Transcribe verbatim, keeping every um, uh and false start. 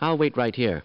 I'll wait right here.